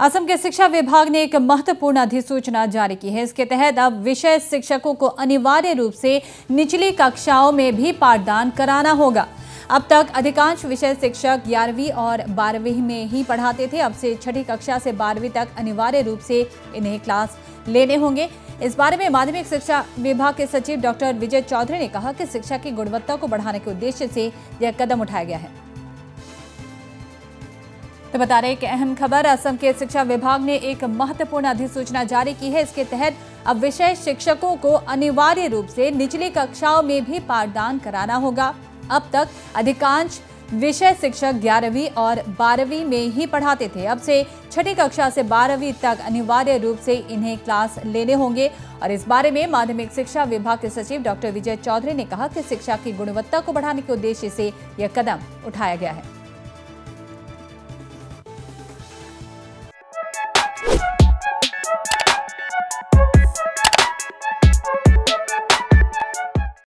असम के शिक्षा विभाग ने एक महत्वपूर्ण अधिसूचना जारी की है। इसके तहत अब विषय शिक्षकों को अनिवार्य रूप से निचली कक्षाओं में भी पाठदान कराना होगा। अब तक अधिकांश विषय शिक्षक 11वीं और 12वीं में ही पढ़ाते थे। अब से 6ठी कक्षा से 12वीं तक अनिवार्य रूप से इन्हें क्लास लेने होंगे। इस बारे में माध्यमिक शिक्षा विभाग के सचिव डॉक्टर विजय चौधरी ने कहा कि शिक्षा की गुणवत्ता को बढ़ाने के उद्देश्य से यह कदम उठाया गया है। तो बता रहे एक अहम खबर, असम के शिक्षा विभाग ने एक महत्वपूर्ण अधिसूचना जारी की है। इसके तहत अब विषय शिक्षकों को अनिवार्य रूप से निचली कक्षाओं में भी पाठदान कराना होगा। अब तक अधिकांश विषय शिक्षक 11वीं और 12वीं में ही पढ़ाते थे। अब से 6ठी कक्षा से 12वीं तक अनिवार्य रूप से इन्हें क्लास लेने होंगे। और इस बारे में माध्यमिक शिक्षा विभाग के सचिव डॉक्टर विजय चौधरी ने कहा कि शिक्षा की गुणवत्ता को बढ़ाने के उद्देश्य से यह कदम उठाया गया है।